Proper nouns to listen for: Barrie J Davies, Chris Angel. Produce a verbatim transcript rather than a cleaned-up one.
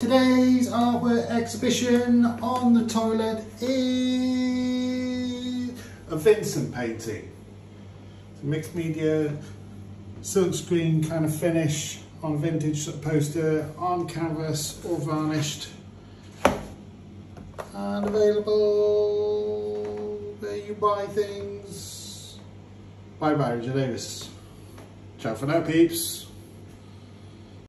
Today's artwork exhibition on the toilet is a Vincent painting. It's a mixed media silkscreen kind of finish on a vintage poster, on canvas or varnished, and available where you buy things by Barrie J Davies. Ciao for now, peeps.